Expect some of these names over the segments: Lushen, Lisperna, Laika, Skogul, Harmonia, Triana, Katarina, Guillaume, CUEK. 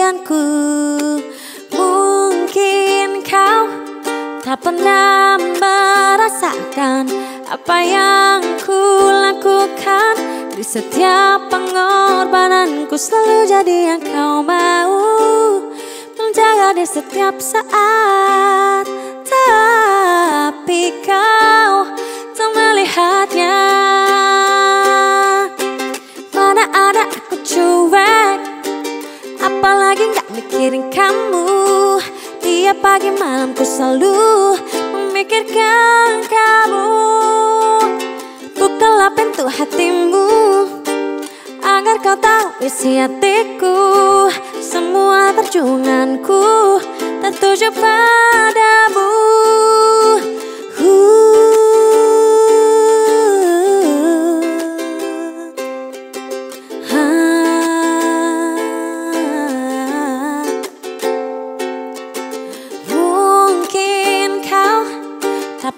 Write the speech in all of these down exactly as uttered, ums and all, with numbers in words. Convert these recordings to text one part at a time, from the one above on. impianku. Mungkin kau tak pernah merasakan apa yang ku lakukan. Di setiap pengorbananku selalu jadi yang kau mau, menjaga di setiap saat. Tapi kau tak melihatnya. Mana ada aku cuek, apalagi gak mikirin kamu. Tiap pagi malam ku selalu memikirkan kamu. Bukalah pintu hatimu agar kau tahu isi hatiku. Semua perjuanganku tertuju padamu.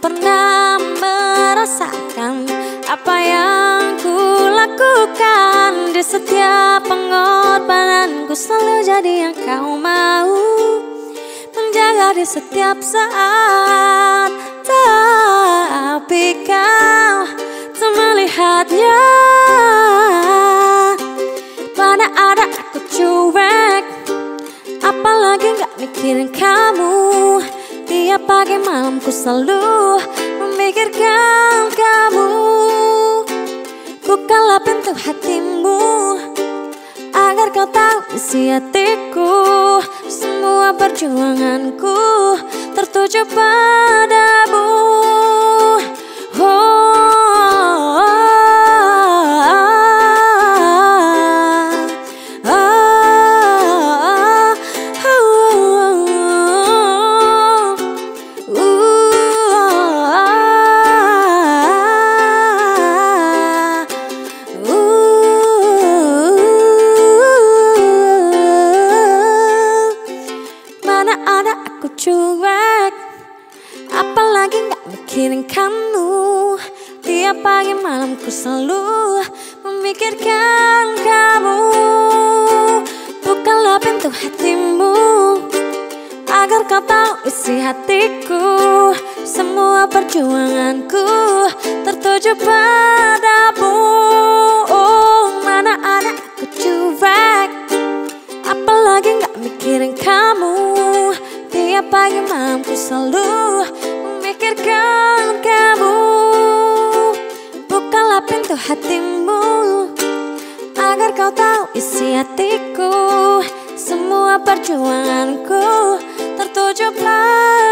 Pernah merasakan apa yang ku lakukan. Di setiap pengorbananku selalu jadi yang kau mau, menjaga di setiap saat. Tapi kau tak melihatnya. Mana ada aku cuek, apalagi gak mikirin kamu. Tiap pagi malam ku selalu memikirkan kamu. Bukalah pintu hatimu agar kau tahu isi hatiku. Semua perjuanganku tertuju padamu. Cuek, apalagi gak mikirin kamu. Tiap pagi malam ku selalu memikirkan kamu. Bukalah pintu hatimu agar kau tahu isi hatiku. Semua perjuanganku tertuju padamu. Oh, mana ada aku cuek, apalagi gak mikirin kamu. Tiap pagi malam ku selalu memikirkan kamu. Bukalah pintu hatimu agar kau tahu isi hatiku. Semua perjuanganku tertuju padamu.